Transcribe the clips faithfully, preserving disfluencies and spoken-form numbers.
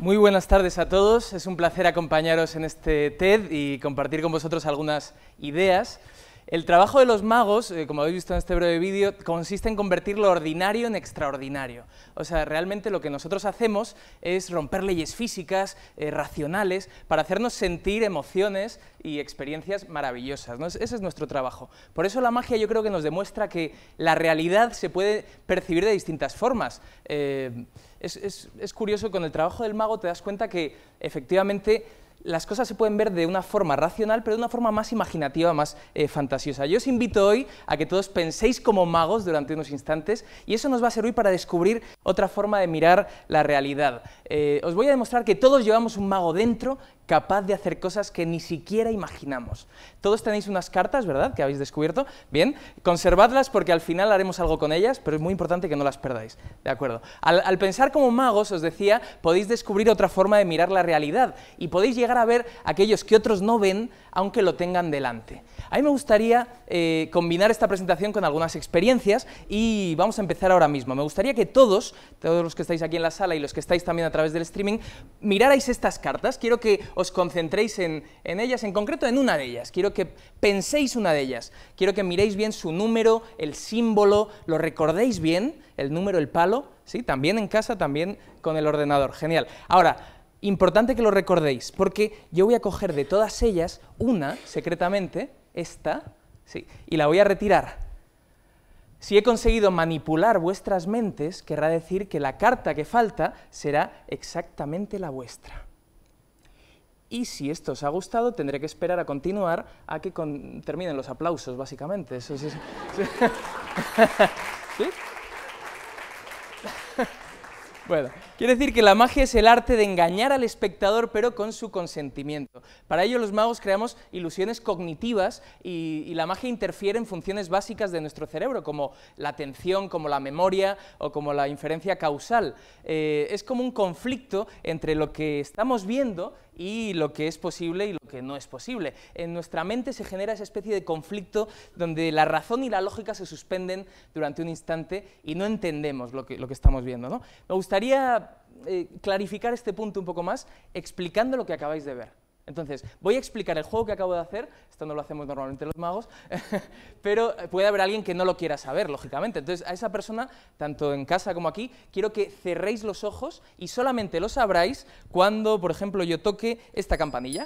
Muy buenas tardes a todos, es un placer acompañaros en este TED y compartir con vosotros algunas ideas. El trabajo de los magos, eh, como habéis visto en este breve vídeo, consiste en convertir lo ordinario en extraordinario. O sea, realmente lo que nosotros hacemos es romper leyes físicas, eh, racionales, para hacernos sentir emociones y experiencias maravillosas, ¿no? Ese es nuestro trabajo. Por eso la magia yo creo que nos demuestra que la realidad se puede percibir de distintas formas. Eh, es, es, es curioso, con el trabajo del mago te das cuenta que efectivamente las cosas se pueden ver de una forma racional, pero de una forma más imaginativa, más eh, fantasiosa. Yo os invito hoy a que todos penséis como magos durante unos instantes y eso nos va a servir para descubrir otra forma de mirar la realidad. Eh, os voy a demostrar que todos llevamos un mago dentro capaz de hacer cosas que ni siquiera imaginamos. Todos tenéis unas cartas, ¿verdad?, que habéis descubierto. Bien, conservadlas porque al final haremos algo con ellas, pero es muy importante que no las perdáis. ¿De acuerdo? Al, al pensar como magos, os decía, podéis descubrir otra forma de mirar la realidad y podéis llegar a ver aquellos que otros no ven, aunque lo tengan delante. A mí me gustaría eh, combinar esta presentación con algunas experiencias y vamos a empezar ahora mismo. Me gustaría que todos, todos los que estáis aquí en la sala y los que estáis también a través del streaming, mirarais estas cartas. Quiero que os concentréis en, en ellas, en concreto en una de ellas. Quiero que penséis una de ellas. Quiero que miréis bien su número, el símbolo, lo recordéis bien, el número, el palo, ¿sí? También en casa, también con el ordenador. Genial. Ahora, importante que lo recordéis, porque yo voy a coger de todas ellas una, secretamente, esta, sí, y la voy a retirar. Si he conseguido manipular vuestras mentes, querrá decir que la carta que falta será exactamente la vuestra. Y si esto os ha gustado, tendré que esperar a continuar a que con... terminen los aplausos, básicamente. Eso, eso, eso. ¿Sí? Bueno, quiere decir que la magia es el arte de engañar al espectador, pero con su consentimiento. Para ello los magos creamos ilusiones cognitivas y, y la magia interfiere en funciones básicas de nuestro cerebro, como la atención, como la memoria o como la inferencia causal. Eh, es como un conflicto entre lo que estamos viendo y lo que es posible y lo que no es posible. En nuestra mente se genera esa especie de conflicto donde la razón y la lógica se suspenden durante un instante y no entendemos lo que, lo que estamos viendo, ¿no? Me gustaría eh, clarificar este punto un poco más explicando lo que acabáis de ver. Entonces, voy a explicar el juego que acabo de hacer, esto no lo hacemos normalmente los magos, pero puede haber alguien que no lo quiera saber, lógicamente. Entonces, a esa persona, tanto en casa como aquí, quiero que cerréis los ojos y solamente lo sabráis cuando, por ejemplo, yo toque esta campanilla,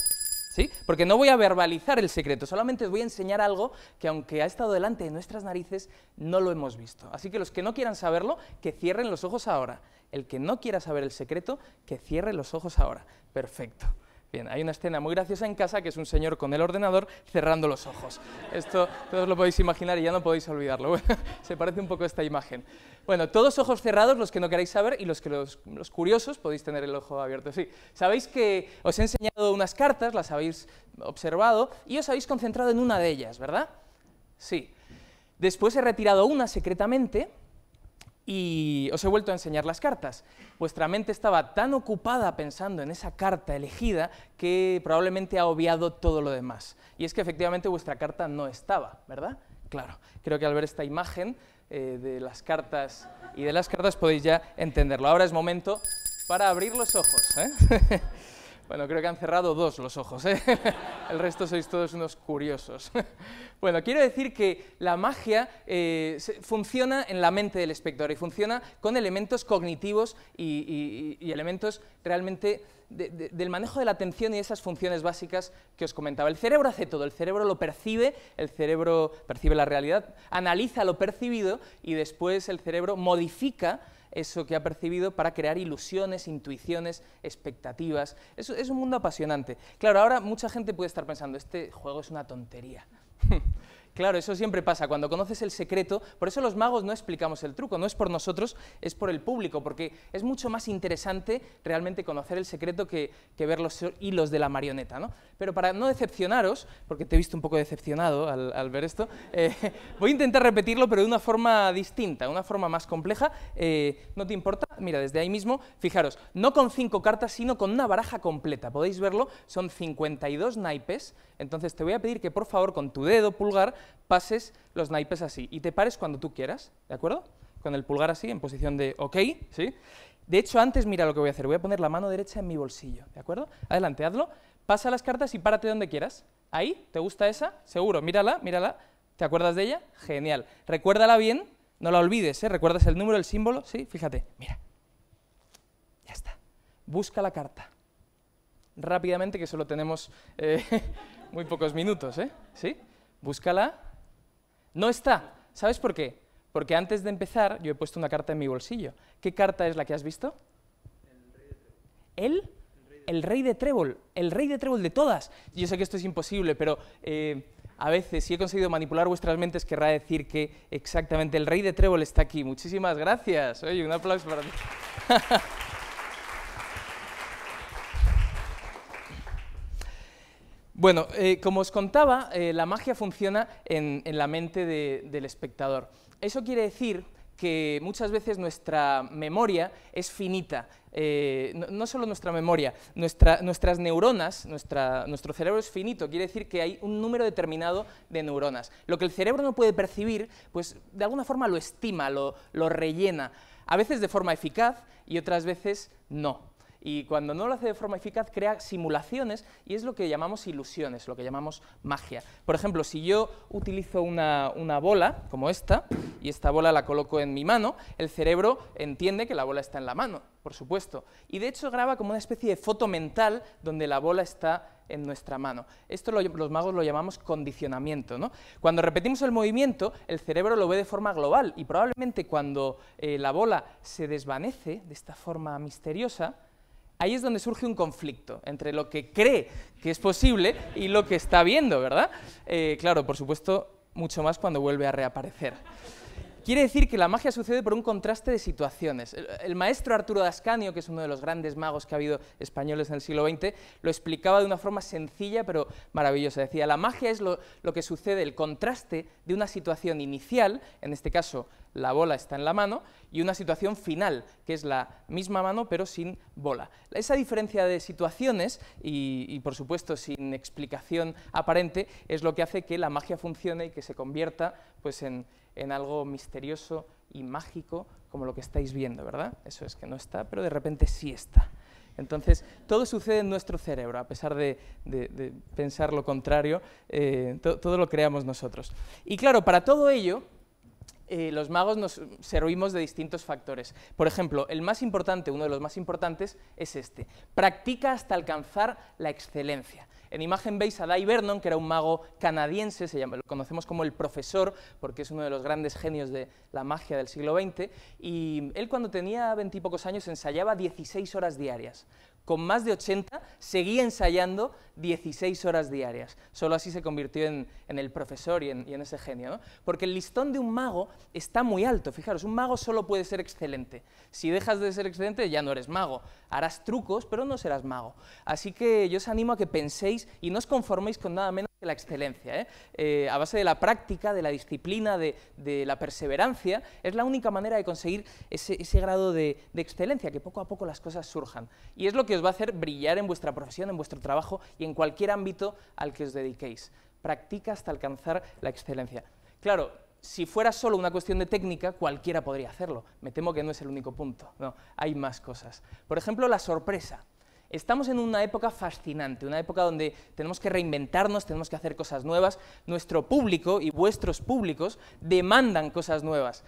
¿sí? Porque no voy a verbalizar el secreto, solamente os voy a enseñar algo que, aunque ha estado delante de nuestras narices, no lo hemos visto. Así que los que no quieran saberlo, que cierren los ojos ahora. El que no quiera saber el secreto, que cierre los ojos ahora. Perfecto. Bien, hay una escena muy graciosa en casa que es un señor con el ordenador cerrando los ojos. Esto todos lo podéis imaginar y ya no podéis olvidarlo. Bueno, se parece un poco a esta imagen. Bueno, todos ojos cerrados, los que no queráis saber, y los, que los, los curiosos podéis tener el ojo abierto. Sí, sabéis que os he enseñado unas cartas, las habéis observado y os habéis concentrado en una de ellas, ¿verdad? Sí. Después he retirado una secretamente y os he vuelto a enseñar las cartas. Vuestra mente estaba tan ocupada pensando en esa carta elegida que probablemente ha obviado todo lo demás. Y es que efectivamente vuestra carta no estaba, ¿verdad? Claro, creo que al ver esta imagen eh, de las cartas y de las cartas podéis ya entenderlo. Ahora es momento para abrir los ojos, ¿eh? Bueno, creo que han cerrado dos los ojos, ¿eh? El resto sois todos unos curiosos. Bueno, quiero decir que la magia eh, funciona en la mente del espectador y funciona con elementos cognitivos y, y, y elementos realmente de, de, del manejo de la atención y esas funciones básicas que os comentaba. El cerebro hace todo, el cerebro lo percibe, el cerebro percibe la realidad, analiza lo percibido y después el cerebro modifica eso que ha percibido para crear ilusiones, intuiciones, expectativas. Es, es un mundo apasionante. Claro, ahora mucha gente puede estar pensando, este juego es una tontería. Claro, eso siempre pasa, cuando conoces el secreto, por eso los magos no explicamos el truco, no es por nosotros, es por el público, porque es mucho más interesante realmente conocer el secreto que, que ver los hilos de la marioneta, ¿no? Pero para no decepcionaros, porque te he visto un poco decepcionado al, al ver esto, eh, voy a intentar repetirlo, pero de una forma distinta, una forma más compleja. Eh, ¿no te importa? Mira, desde ahí mismo, fijaros, no con cinco cartas, sino con una baraja completa, podéis verlo, son cincuenta y dos naipes, entonces te voy a pedir que por favor con tu dedo pulgar pases los naipes así y te pares cuando tú quieras, ¿de acuerdo? Con el pulgar así, en posición de OK, ¿sí? De hecho, antes, mira lo que voy a hacer, voy a poner la mano derecha en mi bolsillo, ¿de acuerdo? Adelante, hazlo, pasa las cartas y párate donde quieras. Ahí, ¿te gusta esa? Seguro, mírala, mírala, ¿te acuerdas de ella? Genial, recuérdala bien, no la olvides, ¿eh? ¿Recuerdas el número, el símbolo? Sí, fíjate, mira, ya está. Busca la carta, rápidamente que solo tenemos eh, muy pocos minutos, ¿eh? ¿Sí? Búscala, no está, ¿sabes por qué? Porque antes de empezar, yo he puesto una carta en mi bolsillo. ¿Qué carta es la que has visto? ¿Él? El rey de trébol. El rey de trébol de todas. Yo sé que esto es imposible, pero eh, a veces, si he conseguido manipular vuestras mentes, querrá decir que exactamente el rey de trébol está aquí. Muchísimas gracias. Oye, un aplauso para ti. Bueno, eh, como os contaba, eh, la magia funciona en, en la mente de, del espectador. Eso quiere decir que muchas veces nuestra memoria es finita, eh, no, no solo nuestra memoria, nuestra, nuestras neuronas, nuestra, nuestro cerebro es finito, quiere decir que hay un número determinado de neuronas. Lo que el cerebro no puede percibir, pues de alguna forma lo estima, lo, lo rellena, a veces de forma eficaz y otras veces no. Y cuando no lo hace de forma eficaz, crea simulaciones y es lo que llamamos ilusiones, lo que llamamos magia. Por ejemplo, si yo utilizo una, una bola, como esta, y esta bola la coloco en mi mano, el cerebro entiende que la bola está en la mano, por supuesto. Y de hecho graba como una especie de foto mental donde la bola está en nuestra mano. Esto lo, los magos lo llamamos condicionamiento, ¿no? Cuando repetimos el movimiento, el cerebro lo ve de forma global y probablemente cuando eh, la bola se desvanece de esta forma misteriosa, ahí es donde surge un conflicto entre lo que cree que es posible y lo que está viendo, ¿verdad? Eh, claro, por supuesto, mucho más cuando vuelve a reaparecer. Quiere decir que la magia sucede por un contraste de situaciones. El, el maestro Arturo D'Ascanio, que es uno de los grandes magos que ha habido españoles en el siglo veinte, lo explicaba de una forma sencilla pero maravillosa. Decía, la magia es lo, lo que sucede, el contraste de una situación inicial, en este caso la bola está en la mano, y una situación final, que es la misma mano pero sin bola. Esa diferencia de situaciones, y, y por supuesto sin explicación aparente, es lo que hace que la magia funcione y que se convierta pues, en... en algo misterioso y mágico, como lo que estáis viendo, ¿verdad? Eso es que no está, pero de repente sí está. Entonces, todo sucede en nuestro cerebro, a pesar de, de, de pensar lo contrario, eh, to, todo lo creamos nosotros. Y claro, para todo ello, eh, los magos nos servimos de distintos factores. Por ejemplo, el más importante, uno de los más importantes, es este. Practica hasta alcanzar la excelencia. En imagen veis a Dai Vernon, que era un mago canadiense, se llama, lo conocemos como el profesor, porque es uno de los grandes genios de la magia del siglo veinte, y él cuando tenía veintipocos años ensayaba dieciséis horas diarias. Con más de ochenta seguía ensayando dieciséis horas diarias. Solo así se convirtió en, en el profesor y en, y en ese genio, ¿no? Porque el listón de un mago está muy alto. Fijaros, un mago solo puede ser excelente. Si dejas de ser excelente ya no eres mago. Harás trucos, pero no serás mago. Así que yo os animo a que penséis y no os conforméis con nada menos que la excelencia, ¿eh? Eh, a base de la práctica, de la disciplina, de, de la perseverancia, es la única manera de conseguir ese, ese grado de, de excelencia, que poco a poco las cosas surjan. Y es lo que os va a hacer brillar en vuestra profesión, en vuestro trabajo y en cualquier ámbito al que os dediquéis. Practica hasta alcanzar la excelencia. Claro, si fuera solo una cuestión de técnica, cualquiera podría hacerlo. Me temo que no es el único punto, no, hay más cosas. Por ejemplo, la sorpresa. Estamos en una época fascinante, una época donde tenemos que reinventarnos, tenemos que hacer cosas nuevas. Nuestro público y vuestros públicos demandan cosas nuevas.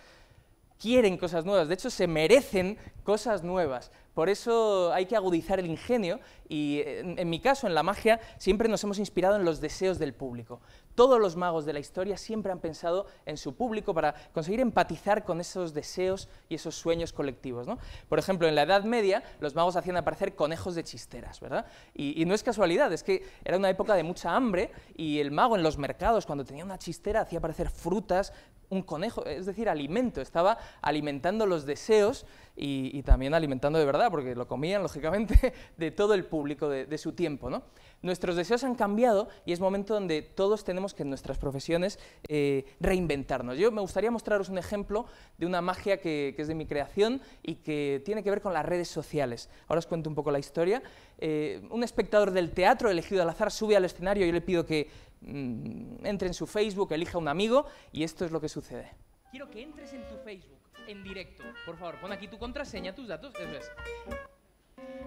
Quieren cosas nuevas, de hecho se merecen cosas nuevas. Por eso hay que agudizar el ingenio y en, en mi caso, en la magia, siempre nos hemos inspirado en los deseos del público. Todos los magos de la historia siempre han pensado en su público para conseguir empatizar con esos deseos y esos sueños colectivos, ¿no? Por ejemplo, en la Edad Media los magos hacían aparecer conejos de chisteras, ¿verdad? Y, y no es casualidad, es que era una época de mucha hambre y el mago en los mercados cuando tenía una chistera hacía aparecer frutas, un conejo, es decir, alimento, estaba alimentando los deseos y, y también alimentando de verdad, porque lo comían, lógicamente, de todo el público de, de su tiempo, ¿no? Nuestros deseos han cambiado y es momento donde todos tenemos que en nuestras profesiones eh, reinventarnos. Yo me gustaría mostraros un ejemplo de una magia que, que es de mi creación y que tiene que ver con las redes sociales. Ahora os cuento un poco la historia. Eh, un espectador del teatro elegido al azar sube al escenario y yo le pido que mm, entre en su Facebook, elija un amigo y esto es lo que sucede. Quiero que entres en tu Facebook, en directo. Por favor, pon aquí tu contraseña, tus datos, eso es.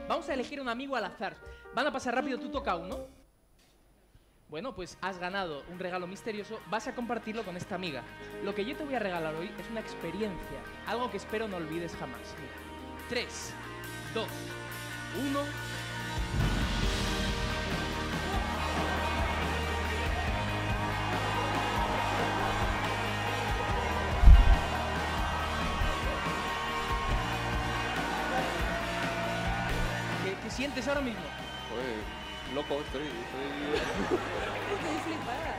Vamos a elegir un amigo al azar. Van a pasar rápido, tú toca uno. Bueno, pues has ganado un regalo misterioso, vas a compartirlo con esta amiga. Lo que yo te voy a regalar hoy es una experiencia, algo que espero no olvides jamás. Mira, tres, dos, uno... ¿Qué sientes ahora mismo? Pues, loco, estoy... Estoy, estoy flipada.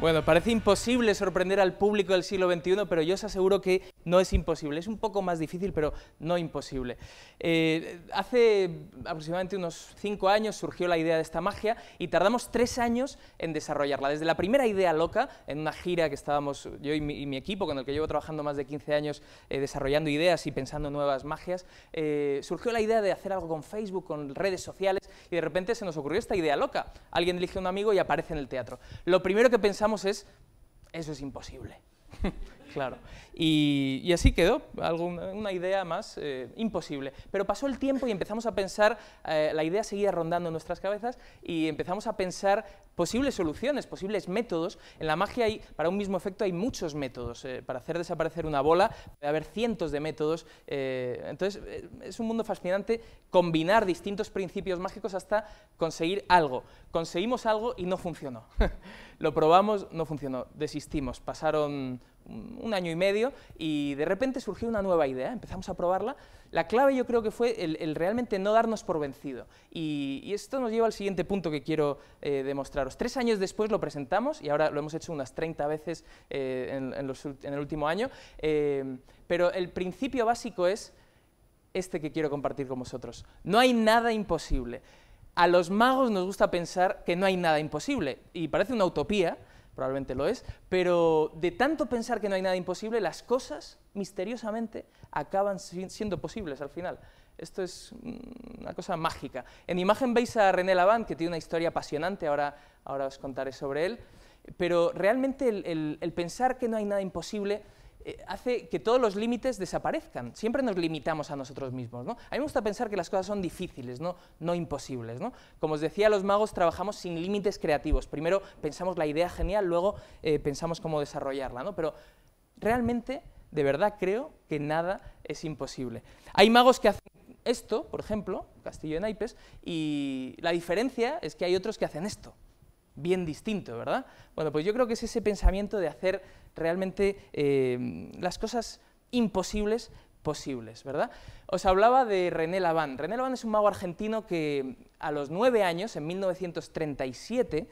Bueno, parece imposible sorprender al público del siglo veintiuno, pero yo os aseguro que no es imposible. Es un poco más difícil, pero no imposible. Eh, hace aproximadamente unos cinco años surgió la idea de esta magia y tardamos tres años en desarrollarla. Desde la primera idea loca, en una gira que estábamos yo y mi, y mi equipo, con el que llevo trabajando más de quince años eh, desarrollando ideas y pensando nuevas magias, eh, surgió la idea de hacer algo con Facebook, con redes sociales, y de repente se nos ocurrió esta idea loca. Alguien elige a un amigo y aparece en el teatro. Lo primero que pensamos es, eso es imposible. Claro. Y, y así quedó, alguna, una idea más eh, imposible. Pero pasó el tiempo y empezamos a pensar, eh, la idea seguía rondando en nuestras cabezas y empezamos a pensar posibles soluciones, posibles métodos. En la magia hay, para un mismo efecto hay muchos métodos. Eh, para hacer desaparecer una bola puede haber cientos de métodos. Eh, entonces es un mundo fascinante combinar distintos principios mágicos hasta conseguir algo. Conseguimos algo y no funcionó. Lo probamos, no funcionó, desistimos. Pasaron un año y medio y de repente surgió una nueva idea, empezamos a probarla. La clave yo creo que fue el, el realmente no darnos por vencido y, y esto nos lleva al siguiente punto que quiero eh, demostraros. Tres años después lo presentamos y ahora lo hemos hecho unas treinta veces eh, en, en, los, en el último año, eh, pero el principio básico es este que quiero compartir con vosotros. No hay nada imposible. A los magos nos gusta pensar que no hay nada imposible y parece una utopía, probablemente lo es, pero de tanto pensar que no hay nada imposible, las cosas misteriosamente acaban siendo posibles al final. Esto es una cosa mágica. En imagen veis a René Lavand, que tiene una historia apasionante, ahora, ahora os contaré sobre él, pero realmente el, el, el pensar que no hay nada imposible hace que todos los límites desaparezcan. Siempre nos limitamos a nosotros mismos, ¿no? A mí me gusta pensar que las cosas son difíciles, no, no imposibles, ¿no? Como os decía, los magos trabajamos sin límites creativos. Primero pensamos la idea genial, luego eh, pensamos cómo desarrollarla, ¿no? Pero realmente, de verdad, creo que nada es imposible. Hay magos que hacen esto, por ejemplo, Castillo de Naipes, y la diferencia es que hay otros que hacen esto. Bien distinto, ¿verdad? Bueno, pues yo creo que es ese pensamiento de hacer realmente eh, las cosas imposibles posibles, ¿verdad? Os hablaba de René Lavand. René Lavand es un mago argentino que a los nueve años, en mil novecientos treinta y siete,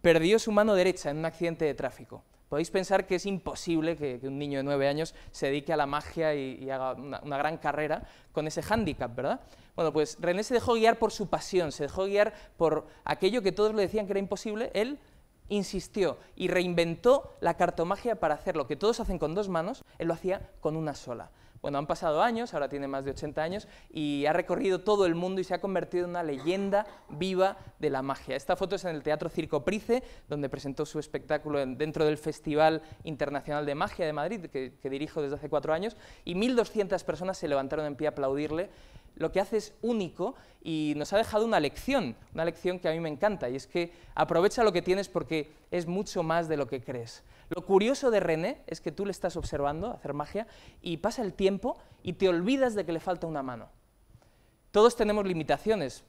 perdió su mano derecha en un accidente de tráfico. Podéis pensar que es imposible que, que un niño de nueve años se dedique a la magia y, y haga una, una gran carrera con ese hándicap, ¿verdad? Bueno, pues René se dejó guiar por su pasión, se dejó guiar por aquello que todos le decían que era imposible. Él insistió y reinventó la cartomagia para hacer lo que todos hacen con dos manos, él lo hacía con una sola. Bueno, han pasado años, ahora tiene más de ochenta años y ha recorrido todo el mundo y se ha convertido en una leyenda viva de la magia. Esta foto es en el Teatro Circo Price, donde presentó su espectáculo en, dentro del Festival Internacional de Magia de Madrid, que, que dirijo desde hace cuatro años, y mil doscientas personas se levantaron en pie a aplaudirle. Lo que hace es único y nos ha dejado una lección, una lección que a mí me encanta, y es que aprovecha lo que tienes porque es mucho más de lo que crees. Lo curioso de René es que tú le estás observando hacer magia y pasa el tiempo y te olvidas de que le falta una mano. Todos tenemos limitaciones.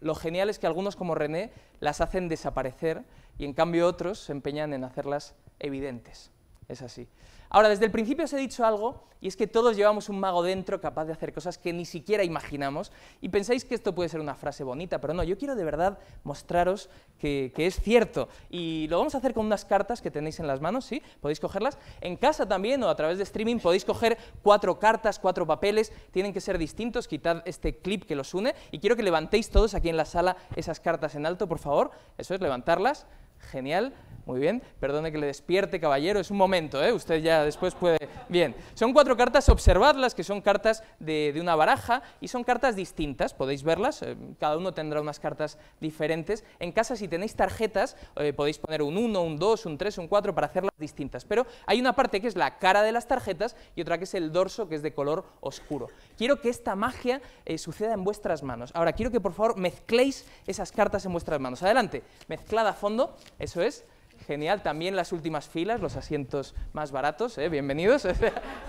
Lo genial es que algunos como René las hacen desaparecer y en cambio otros se empeñan en hacerlas evidentes. Es así. Ahora, desde el principio os he dicho algo, y es que todos llevamos un mago dentro capaz de hacer cosas que ni siquiera imaginamos, y pensáis que esto puede ser una frase bonita, pero no, yo quiero de verdad mostraros que, que es cierto, y lo vamos a hacer con unas cartas que tenéis en las manos, ¿sí? Podéis cogerlas, en casa también, o a través de streaming, podéis coger cuatro cartas, cuatro papeles, tienen que ser distintos, quitad este clip que los une, y quiero que levantéis todos aquí en la sala esas cartas en alto, por favor, eso es, levantarlas. Genial, muy bien. Perdone que le despierte, caballero, es un momento, ¿eh? Usted ya después puede... Bien, son cuatro cartas, observadlas, que son cartas de, de una baraja y son cartas distintas, podéis verlas, eh, cada uno tendrá unas cartas diferentes. En casa, si tenéis tarjetas, eh, podéis poner un uno, un dos, un tres, un cuatro para hacerlas distintas, pero hay una parte que es la cara de las tarjetas y otra que es el dorso, que es de color oscuro. Quiero que esta magia eh, suceda en vuestras manos. Ahora, quiero que por favor mezcléis esas cartas en vuestras manos. Adelante, mezclad a fondo, eso es. Genial, también las últimas filas, los asientos más baratos, ¿eh? Bienvenidos,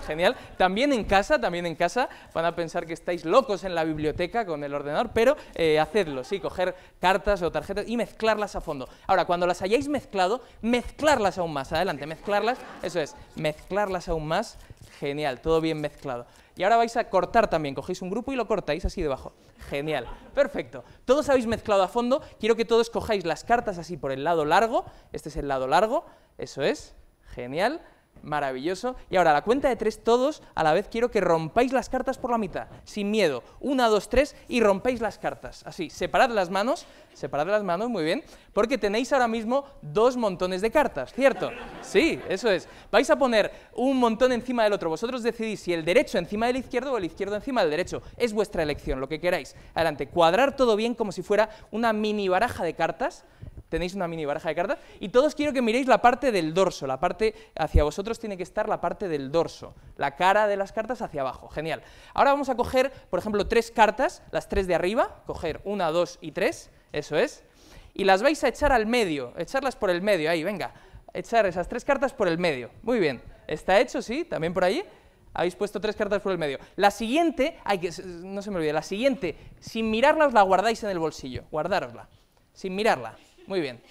genial. También en casa, también en casa, van a pensar que estáis locos en la biblioteca con el ordenador, pero eh, hacedlo, sí, coger cartas o tarjetas y mezclarlas a fondo. Ahora, cuando las hayáis mezclado, mezclarlas aún más, adelante, mezclarlas, eso es, mezclarlas aún más, genial, todo bien mezclado. Y ahora vais a cortar también, cogéis un grupo y lo cortáis así debajo. Genial, perfecto. Todos habéis mezclado a fondo, quiero que todos cojáis las cartas así por el lado largo, este es el lado largo, eso es, genial, maravilloso. Y ahora a la cuenta de tres todos, a la vez quiero que rompáis las cartas por la mitad, sin miedo, una, dos, tres y rompáis las cartas, así, separad las manos, separad las manos, muy bien, porque tenéis ahora mismo dos montones de cartas, ¿cierto? Sí, eso es. Vais a poner un montón encima del otro, vosotros decidís si el derecho encima del izquierdo o el izquierdo encima del derecho, es vuestra elección, lo que queráis. Adelante, cuadrar todo bien como si fuera una mini baraja de cartas, tenéis una mini baraja de cartas, y todos quiero que miréis la parte del dorso, la parte hacia vosotros tiene que estar la parte del dorso, la cara de las cartas hacia abajo, genial. Ahora vamos a coger, por ejemplo, tres cartas, las tres de arriba, coger una, dos y tres, eso es, y las vais a echar al medio, echarlas por el medio, ahí, venga, echar esas tres cartas por el medio, muy bien, está hecho, sí, también por allí, habéis puesto tres cartas por el medio. La siguiente, hay que, no se me olvide, la siguiente, sin mirarlas la guardáis en el bolsillo, guardárosla, sin mirarla. Muy bien,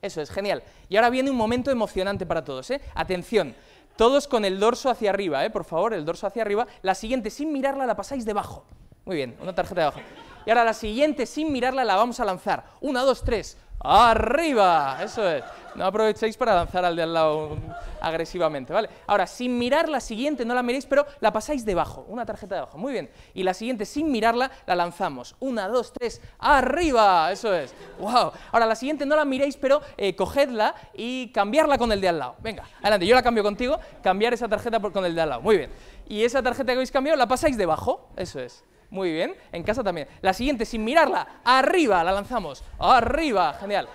eso es, genial. Y ahora viene un momento emocionante para todos, ¿eh? Atención, todos con el dorso hacia arriba, ¿eh? Por favor, el dorso hacia arriba. La siguiente, sin mirarla, la pasáis debajo. Muy bien, una tarjeta debajo. Y ahora la siguiente, sin mirarla, la vamos a lanzar. Una, dos, tres, ¡arriba! Eso es. No aprovechéis para lanzar al de al lado agresivamente, ¿vale? Ahora, sin mirar la siguiente, no la miréis, pero la pasáis debajo, una tarjeta debajo, muy bien. Y la siguiente, sin mirarla, la lanzamos. Una, dos, tres, ¡arriba! Eso es. ¡Wow! Ahora, la siguiente no la miréis, pero eh, cogedla y cambiarla con el de al lado. Venga, adelante, yo la cambio contigo, cambiar esa tarjeta por, con el de al lado, muy bien. Y esa tarjeta que habéis cambiado, la pasáis debajo, eso es. Muy bien, en casa también. La siguiente, sin mirarla, arriba, la lanzamos, arriba, genial.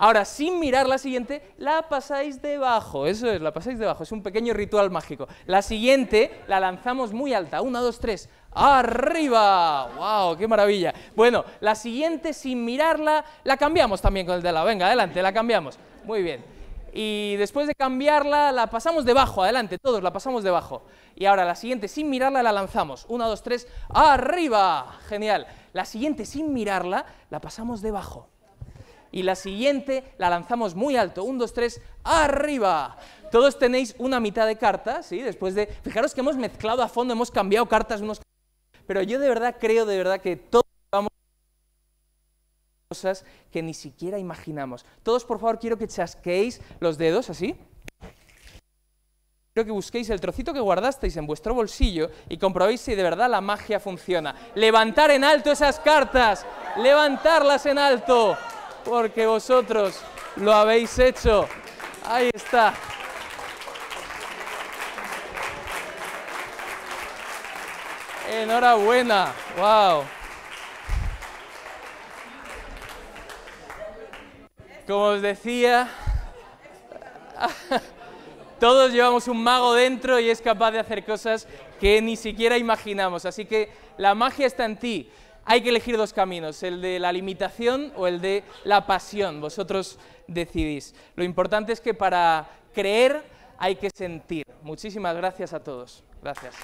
Ahora, sin mirar la siguiente, la pasáis debajo, eso es, la pasáis debajo, es un pequeño ritual mágico. La siguiente, la lanzamos muy alta, una, dos, tres, arriba, wow, qué maravilla. Bueno, la siguiente, sin mirarla, la cambiamos también con el de al lado, venga, adelante, la cambiamos, muy bien. Y después de cambiarla, la pasamos debajo, adelante, todos la pasamos debajo. Y ahora la siguiente, sin mirarla, la lanzamos. Una, dos, tres, ¡arriba! Genial. La siguiente, sin mirarla, la pasamos debajo. Y la siguiente, la lanzamos muy alto. Un, dos, tres, ¡arriba! Todos tenéis una mitad de carta, ¿sí? Después de... Fijaros que hemos mezclado a fondo, hemos cambiado cartas unos... Pero yo de verdad creo, de verdad, que todos vamos... cosas que ni siquiera imaginamos. Todos, por favor, quiero que chasqueéis los dedos, así. Quiero que busquéis el trocito que guardasteis en vuestro bolsillo y comprobéis si de verdad la magia funciona. Levantar en alto esas cartas, levantarlas en alto, porque vosotros lo habéis hecho. Ahí está. Enhorabuena, wow. Como os decía, todos llevamos un mago dentro y es capaz de hacer cosas que ni siquiera imaginamos. Así que la magia está en ti. Hay que elegir dos caminos, el de la limitación o el de la pasión. Vosotros decidís. Lo importante es que para creer hay que sentir. Muchísimas gracias a todos. Gracias.